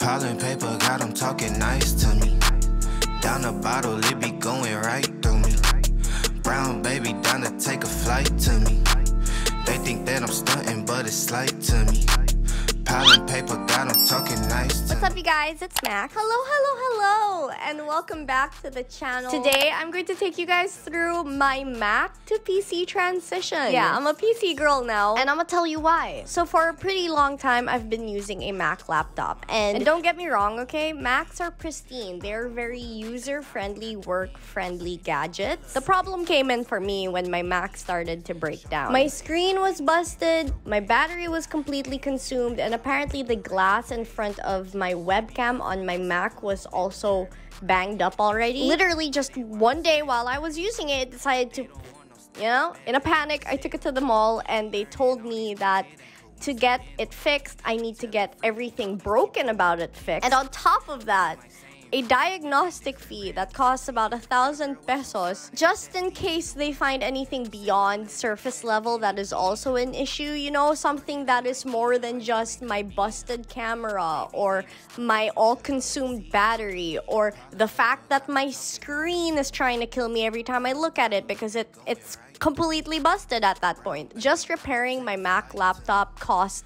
Piling paper got them talking nice to me. Down the bottle, it be going right through me. Brown baby down to take a flight to me. They think that I'm stunting, but it's slight to me. Piling paper got them talking nice to me. What's up, you guys? It's Mac. Hello, hello, hello, and welcome back to the channel. Today, I'm going to take you guys through my Mac to PC transition. Yeah, I'm a PC girl now, and I'm gonna tell you why. So for a pretty long time, I've been using a Mac laptop, and don't get me wrong, okay? Macs are pristine. They're very user-friendly, work-friendly gadgets. The problem came in for me when my Mac started to break down. My screen was busted, my battery was completely consumed, and apparently the glass in front of my webcam on my Mac was also banged up already. Literally just one day while I was using it, it decided to, you know, in a panic, I took it to the mall and they told me that to get it fixed, I need to get everything broken about it fixed. And on top of that, a diagnostic fee that costs about 1,000 pesos just in case they find anything beyond surface level that is also an issue, you know, something that is more than just my busted camera or my all-consumed battery or the fact that my screen is trying to kill me every time I look at it because it's completely busted at that point. Just repairing my Mac laptop cost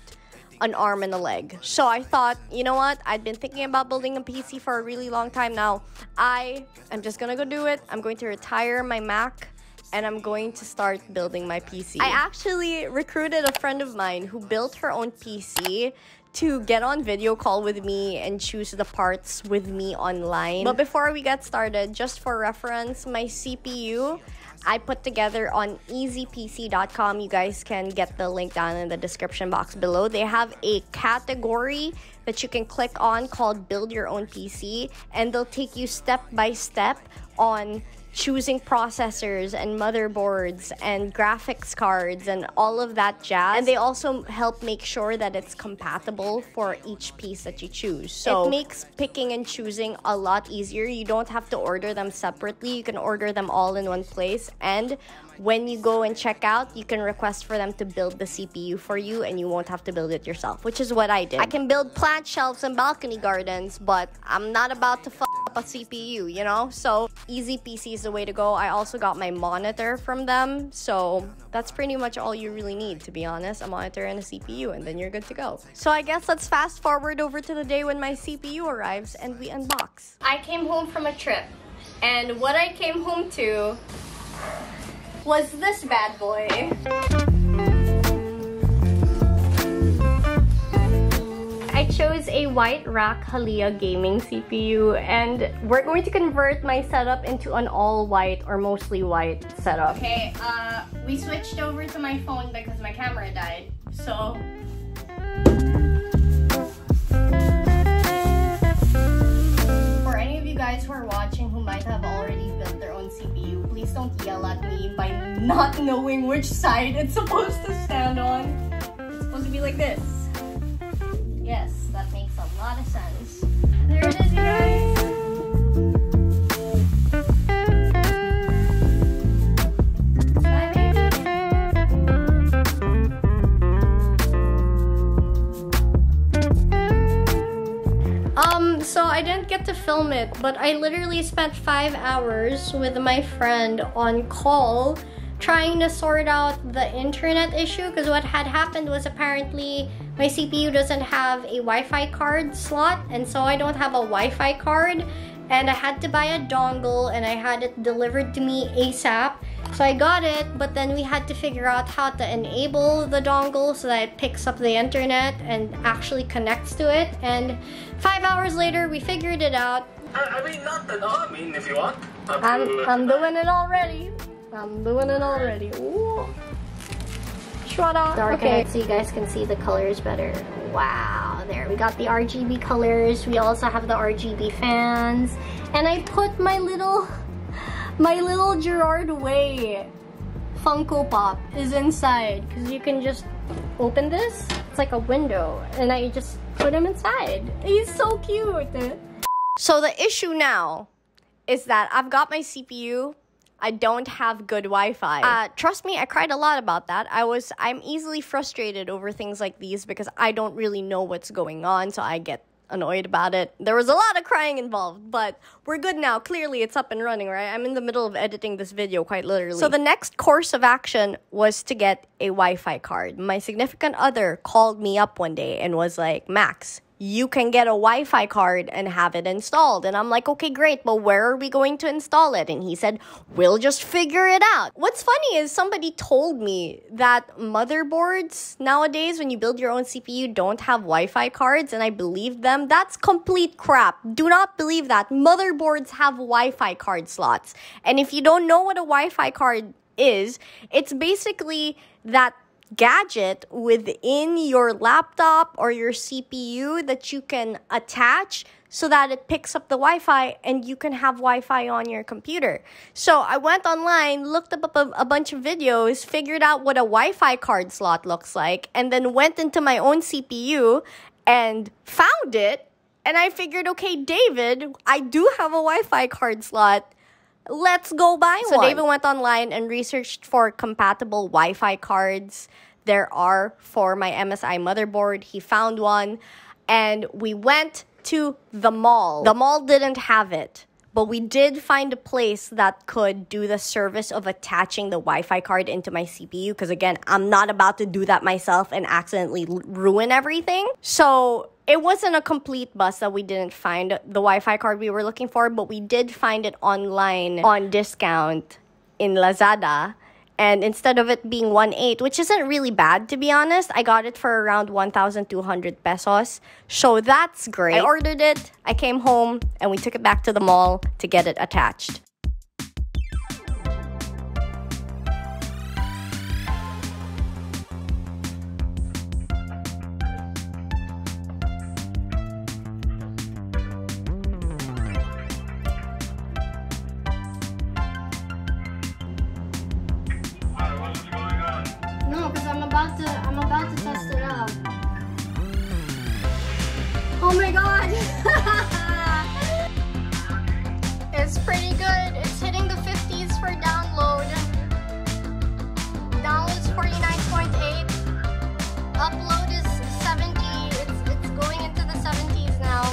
an arm and a leg. So I thought, you know what? I'd been thinking about building a PC for a really long time now. I am just gonna go do it. I'm going to retire my Mac and I'm going to start building my PC. I actually recruited a friend of mine who built her own PC to get on video call with me and choose the parts with me online. But before we get started, just for reference, my CPU I put together on EasyPC.com. You guys can get the link down in the description box below. They have a category that you can click on called Build Your Own PC, and they'll take you step by step on choosing processors and motherboards and graphics cards and all of that jazz. And they also help make sure that it's compatible for each piece that you choose. So it makes picking and choosing a lot easier. You don't have to order them separately. You can order them all in one place. And when you go and check out, you can request for them to build the CPU for you and you won't have to build it yourself, which is what I did. I can build plant shelves and balcony gardens, but I'm not about to fuck up a CPU, you know? So EasyPC is the way to go. I also got my monitor from them, so that's pretty much all you really need, to be honest. A monitor and a CPU, and then you're good to go. So I guess let's fast forward over to the day when my CPU arrives and we unbox. I came home from a trip, and what I came home to was this bad boy. I chose a white Rakk Haliya gaming CPU, and we're going to convert my setup into an all-white or mostly white setup. Okay, we switched over to my phone because my camera died, so... For any of you guys who are watching who might have already built their own CPU, please don't yell at me by not knowing which side it's supposed to stand on. It's supposed to be like this. Yes, that makes a lot of sense. There it is, you guys. So I didn't get to film it, but I literally spent 5 hours with my friend on call trying to sort out the internet issue, because what had happened was apparently my CPU doesn't have a Wi-Fi card slot, and so I don't have a Wi-Fi card, and I had to buy a dongle and I had it delivered to me ASAP. So I got it, but then we had to figure out how to enable the dongle so that it picks up the internet and actually connects to it, and 5 hours later we figured it out. I mean, not at all. I mean, if you want. I'm doing it already. I'm doing it already. Ooh. Shwada. Darken it so you guys can see the colors better. Wow, there we got the RGB colors. We also have the RGB fans. And I put my little Gerard Way Funko Pop is inside, because you can just open this. It's like a window, and I just put him inside. He's so cute. So the issue now is that I've got my CPU. I don't have good Wi-Fi. Trust me, I cried a lot about that. I'm easily frustrated over things like these because I don't really know what's going on, so I get annoyed about it. There was a lot of crying involved, but we're good now. Clearly, it's up and running, right? I'm in the middle of editing this video, quite literally. So the next course of action was to get a Wi-Fi card. My significant other called me up one day and was like, Max, you can get a Wi-Fi card and have it installed. And I'm like, okay, great, but where are we going to install it? And he said, we'll just figure it out. What's funny is somebody told me that motherboards nowadays, when you build your own CPU, don't have Wi-Fi cards, and I believed them. That's complete crap. Do not believe that. Motherboards have Wi-Fi card slots. And if you don't know what a Wi-Fi card is, it's basically that gadget within your laptop or your CPU that you can attach so that it picks up the Wi-Fi and you can have Wi-Fi on your computer. So I went online, looked up a bunch of videos, figured out what a Wi-Fi card slot looks like, and then went into my own CPU and found it. And I figured, okay, David, I do have a Wi-Fi card slot. Let's go buy one. So David went online and researched for compatible Wi-Fi cards. There are for my MSI motherboard. He found one and we went to the mall. The mall didn't have it, but we did find a place that could do the service of attaching the Wi-Fi card into my CPU because, again, I'm not about to do that myself and accidentally ruin everything. So it wasn't a complete bust that we didn't find the Wi-Fi card we were looking for, but we did find it online on discount in Lazada. And instead of it being 1.8, which isn't really bad, to be honest, I got it for around 1,200 pesos. So that's great. I ordered it, I came home, and we took it back to the mall to get it attached. I'm about to test it out. Oh my god! It's pretty good. It's hitting the 50s for download. Download's 49.8. Upload is 70. It's going into the 70s now.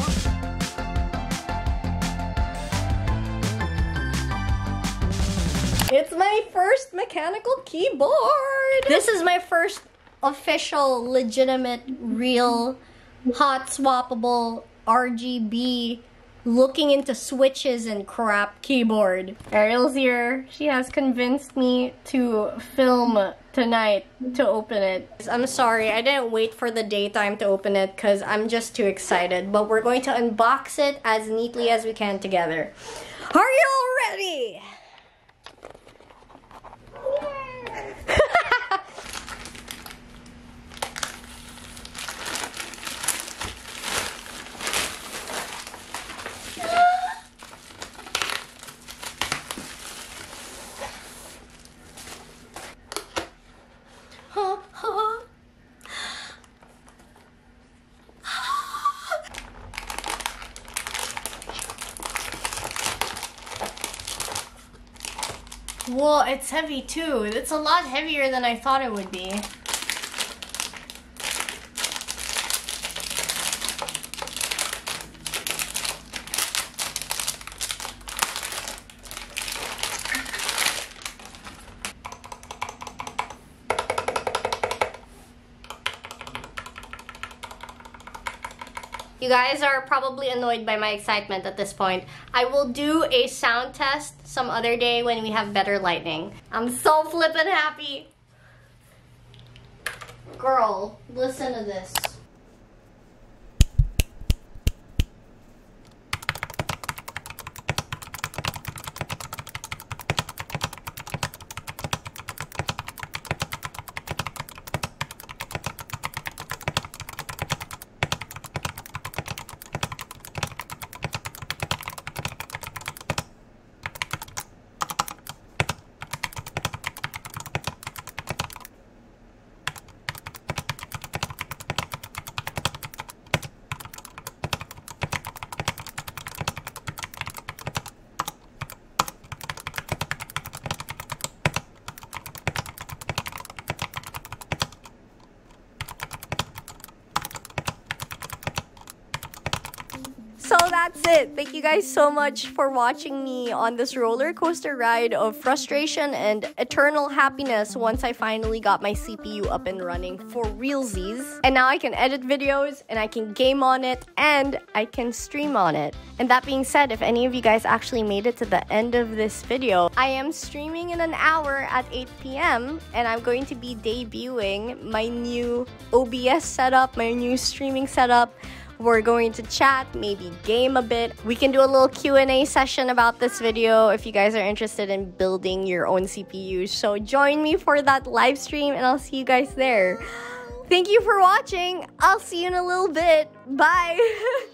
It's my first mechanical keyboard! This is my first official, legitimate, real, hot swappable, RGB, looking into switches and crap keyboard. Ariel's here. She has convinced me to film tonight to open it. I'm sorry, I didn't wait for the daytime to open it because I'm just too excited, but we're going to unbox it as neatly as we can together. Are you ready? Whoa, it's heavy too. It's a lot heavier than I thought it would be. You guys are probably annoyed by my excitement at this point. I will do a sound test some other day when we have better lighting. I'm so flippin' happy. Girl, listen to this. So that's it. Thank you guys so much for watching me on this roller coaster ride of frustration and eternal happiness once I finally got my CPU up and running for realsies. And now I can edit videos and I can game on it and I can stream on it. And that being said, if any of you guys actually made it to the end of this video, I am streaming in an hour at 8 p.m. and I'm going to be debuting my new OBS setup, my new streaming setup. We're going to chat, maybe game a bit. We can do a little Q&A session about this video if you guys are interested in building your own CPU. So join me for that live stream and I'll see you guys there. Thank you for watching. I'll see you in a little bit. Bye.